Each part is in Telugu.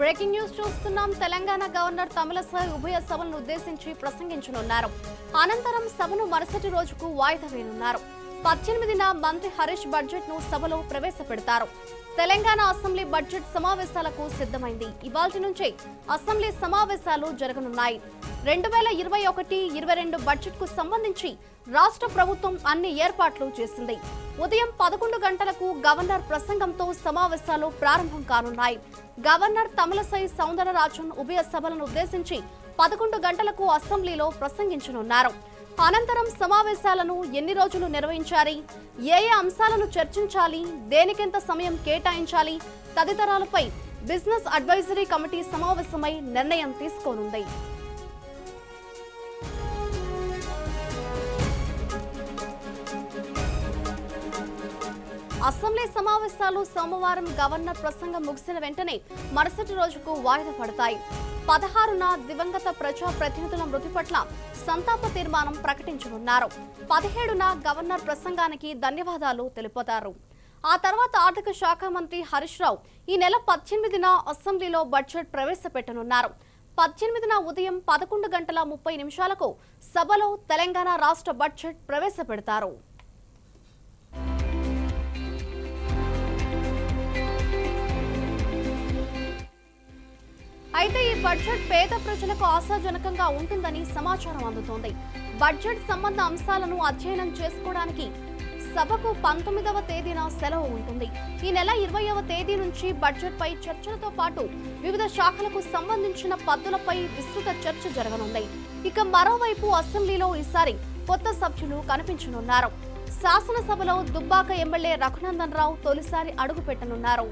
బ్రేకింగ్ న్యూస్ చూస్తున్నాం. తెలంగాణ గవర్నర్ తమిళసై ఉభయ సభలను ఉద్దేశించి ప్రసంగించనున్నారు. అనంతరం సభను మరుసటి రోజుకు వాయిదా వేయనున్నారు. 18న మంత్రి హరీష్ బడ్జెట్ ను సభలో ప్రవేశపెడతారు. తెలంగాణ అసెంబ్లీ బడ్జెట్ సమావేశాలకు సిద్ధమైంది. ఇవాల్టి నుంచే అసెంబ్లీ సమావేశాలు జరగనున్నాయి. 2021-22 బడ్జెట్ కు సంబంధించి రాష్ట్ర ప్రభుత్వం అన్ని ఏర్పాట్లు చేసింది. ఉదయం 11 గంటలకు గవర్నర్ ప్రసంగంతో సమావేశాలు ప్రారంభం కానున్నాయి. గవర్నర్ తమిళసై సౌందరరాజన్ ఉభయ సభలను ఉద్దేశించి 11 గంటలకు అసెంబ్లీలో ప్రసంగించనున్నారు. అనంతరం సమావేశాలను ఎన్ని రోజులు నిర్వహించాలి, ఏ ఏ అంశాలను చర్చించాలి, దేనికెంత సమయం కేటాయించాలి తదితరాలపై బిజినెస్ అడ్వైజరీ కమిటీ సమావేశమై నిర్ణయం తీసుకోనుంది. అసెంబ్లీ సమావేశాలు సోమవారం గవర్నర్ ప్రసంగం ముగిసిన వెంటనే మరుసటి రోజుకు వాయిదా పడతాయి. 16న దివంగత ప్రజా ప్రతినిధుల మృతి పట్ల సంతాప తీర్మానం ప్రకటించనున్నారు. 17న గవర్నర్ ప్రసంగానికి ధన్యవాదాలు తెలిపారు. ఆ తర్వాత ఆర్థిక శాఖ మంత్రి హరీష్ రావు ఈ నెల 18న అసెంబ్లీలో బడ్జెట్ ప్రవేశపెట్టనున్నారు. 18న ఉదయం 11:30 సభలో తెలంగాణ రాష్ట్ర బడ్జెట్ ప్రవేశపెడతారు. అయితే ఈ బడ్జెట్ పేద ప్రజలకు ఆశాజనకంగా ఉంటుందని సమాచారం అందుతోంది. బడ్జెట్ సంబంధ అంశాలను అధ్యయనం చేసుకోవడానికి సభకు 19వ తేదీన సెలవు ఉంటుంది. ఈ నెల 20వ తేదీ నుంచి బడ్జెట్ పై చర్చలతో పాటు వివిధ శాఖలకు సంబంధించిన పద్దులపై విస్తృత చర్చ జరగనుంది. ఇక మరోవైపు అసెంబ్లీలో ఈసారి కొత్త సభ్యులు కనిపించనున్నారు. శాసనసభలో దుబ్బాక ఎమ్మెల్యే రఘునందన్ రావు తొలిసారి అడుగుపెట్టనున్నారు.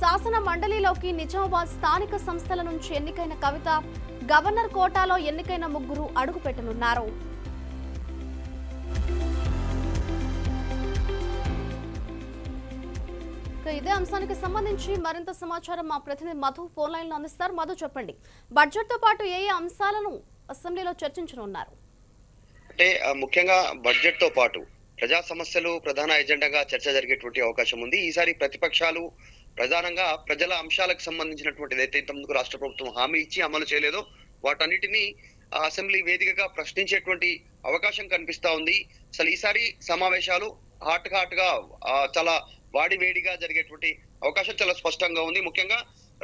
శాసన మండలిలోకి నిజామాబాద్ స్థానిక సంస్థల నుంచి ఎన్నికైన కవిత, గవర్నర్ కోటాలో ఎన్నికైన ముగ్గురు అడుగుపెట్టనున్నారు. ఇదే అంశానికి సంబంధించి మరింత సమాచారం మా ప్రతినిధి మధు ఫోన్ లైన్ లో అందిస్తారు. మధు, చెప్పండి, బడ్జెట్ తో పాటు ఏ ఏ అంశాలను అసెంబ్లీలో చర్చించనున్నారు? అంటే ముఖ్యంగా బడ్జెట్ తో పాటు ప్రజా సమస్యలు ప్రధాన ఎజెండాగా చర్చ జరిగేటువంటి అవకాశం ఉంది. ఈసారి ప్రతిపక్షాలు ప్రధానంగా ప్రజల అంశాలకు సంబంధించినటువంటి ఏదైతే ఇంతకు రాష్ట్ర ప్రభుత్వం హామీ ఇచ్చి అమలు చేయలేదో వాటన్నిటినీ అసెంబ్లీ వేదికగా ప్రశ్నించేటువంటి అవకాశం కనిపిస్తా ఉంది. అసలు ఈసారి సమావేశాలు హాట్ గా చాలా వాడి వేడిగా జరిగేటువంటి అవకాశం చాలా స్పష్టంగా ఉంది. ముఖ్యంగా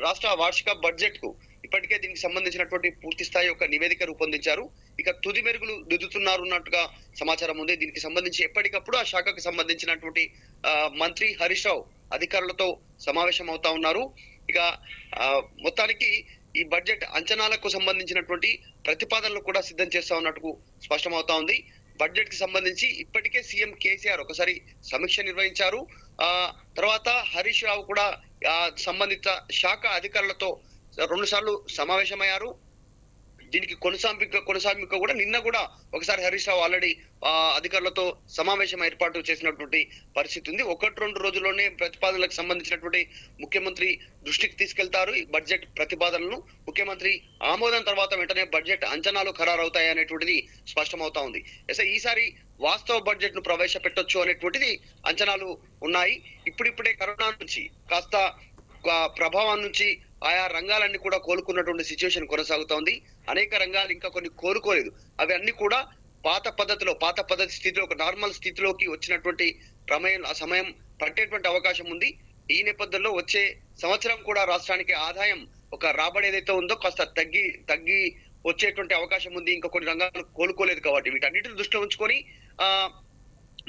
రాష్ట్ర వార్షిక బడ్జెట్ కు ఇప్పటికే దీనికి సంబంధించినటువంటి పూర్తి స్థాయి యొక్క నివేదిక రూపొందించారు. ఇక తుది మెరుగులు దిద్దుతున్నారున్నట్టుగా సమాచారం ఉంది. దీనికి సంబంధించి ఎప్పటికప్పుడు ఆ శాఖకు సంబంధించినటువంటి మంత్రి హరీష్ రావు అధికారులతో సమావేశం అవుతా ఉన్నారు. ఇక మొత్తానికి ఈ బడ్జెట్ అంచనాలకు సంబంధించినటువంటి ప్రతిపాదనలు కూడా సిద్ధం చేస్తా ఉన్నట్టు స్పష్టమవుతా ఉంది. బడ్జెట్ కి సంబంధించి ఇప్పటికే సీఎం కేసీఆర్ ఒకసారి సమీక్ష నిర్వహించారు. తర్వాత హరీష్ రావు కూడా సంబంధిత శాఖ అధికారులతో 2 సార్లు సమావేశమయ్యారు. దీనికి కొనసాగింపుగా కూడా నిన్న కూడా ఒకసారి హరీష్ రావు ఆల్రెడీ అధికారులతో సమావేశం ఏర్పాటు చేసినటువంటి పరిస్థితి ఉంది. 1-2 రోజుల్లోనే ప్రతిపాదనలకు సంబంధించినటువంటి ముఖ్యమంత్రి దృష్టికి తీసుకెళ్తారు. ఈ బడ్జెట్ ప్రతిపాదనలను ముఖ్యమంత్రి ఆమోదం తర్వాత వెంటనే బడ్జెట్ అంచనాలు ఖరారవుతాయి అనేటువంటిది స్పష్టమవుతా ఉంది. ఈసారి వాస్తవ బడ్జెట్ ను ప్రవేశపెట్టొచ్చు అనేటువంటిది అంచనాలు ఉన్నాయి. ఇప్పుడిప్పుడే కరోనా నుంచి కాస్త ప్రభావం నుంచి ఆయా రంగాలన్నీ కూడా కోలుకున్నటువంటి సిచ్యువేషన్ కొనసాగుతా ఉంది. అనేక రంగాలు ఇంకా కొన్ని కోలుకోలేదు. అవి అన్ని కూడా పాత పద్ధతి స్థితిలో ఒక నార్మల్ స్థితిలోకి వచ్చినటువంటి సమయం పట్టేటువంటి అవకాశం ఉంది. ఈ నేపథ్యంలో వచ్చే సంవత్సరం కూడా రాష్ట్రానికి ఆదాయం ఒక రాబడి ఏదైతే ఉందో కాస్త తగ్గి వచ్చేటువంటి అవకాశం ఉంది. ఇంకా కొన్ని రంగాలు కోలుకోలేదు కాబట్టి వీటన్నిటిని దృష్టిలో ఉంచుకొని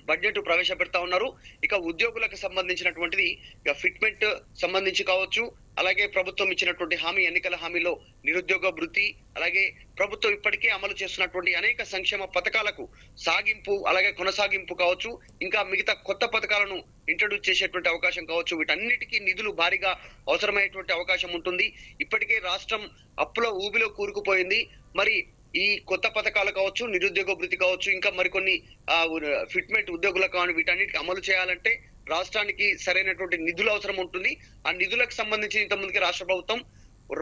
బడ్జెట్ ప్రవేశపెడతా ఉన్నారు. ఇక ఉద్యోగులకు సంబంధించినటువంటిది ఇక ఫిట్మెంట్ సంబంధించి కావచ్చు, అలాగే ప్రభుత్వం ఇచ్చినటువంటి హామీ ఎన్నికల హామీలో నిరుద్యోగ భృతి, అలాగే ప్రభుత్వం ఇప్పటికే అమలు చేస్తున్నటువంటి అనేక సంక్షేమ పథకాలకు సాగింపు అలాగే కొనసాగింపు కావచ్చు, ఇంకా మిగతా కొత్త పథకాలను ఇంట్రడ్యూస్ చేసేటువంటి అవకాశం కావచ్చు. వీటన్నిటికీ నిధులు భారీగా అవసరమయ్యేటువంటి అవకాశం ఉంటుంది. ఇప్పటికే రాష్ట్రం అప్పుల ఊబిలో కూరుకుపోయింది. మరి ఈ కొత్త పథకాలు కావచ్చు, నిరుద్యోగ భృతి కావచ్చు, ఇంకా మరికొన్ని ఫిట్మెంట్ ఉద్యోగులకు కానీ వీటన్నిటికీ అమలు చేయాలంటే రాష్ట్రానికి సరైనటువంటి నిధులు అవసరం ఉంటుంది. ఆ నిధులకు సంబంధించి ఇంతమందికి రాష్ట్ర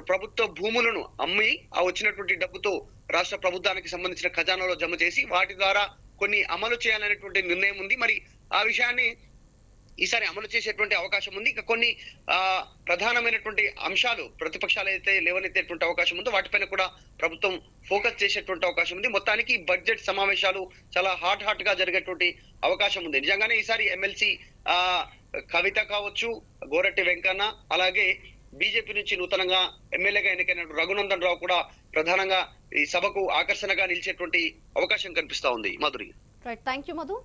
ప్రభుత్వ భూములను అమ్మి ఆ వచ్చినటువంటి డబ్బుతో రాష్ట్ర ప్రభుత్వానికి సంబంధించిన ఖజానాలో జమ చేసి వాటి ద్వారా కొన్ని అమలు చేయాలనేటువంటి నిర్ణయం ఉంది. మరి ఆ విషయాన్ని ఈసారి అమలు చేసేటువంటి అవకాశం ఉంది. ఇంకా కొన్ని ప్రధానమైనటువంటి అంశాలు ప్రతిపక్షాలు అయితే లేవనెత్తేటువంటి అవకాశం ఉందో వాటిపైన కూడా ప్రభుత్వం ఫోకస్ చేసేటువంటి అవకాశం ఉంది. మొత్తానికి బడ్జెట్ సమావేశాలు చాలా హాట్ గా జరిగేటువంటి అవకాశం ఉంది. నిజంగానే ఈసారి ఎమ్మెల్సీ కవిత కావచ్చు, గోరట్టి వెంకన్న, అలాగే బీజేపీ నుంచి నూతనంగా ఎమ్మెల్యేగా ఎన్నికైన రఘునందన్ రావు కూడా ప్రధానంగా ఈ సభకు ఆకర్షణగా నిలిచేటువంటి అవకాశం కనిపిస్తా ఉంది. Madhuri, thank you Madhu.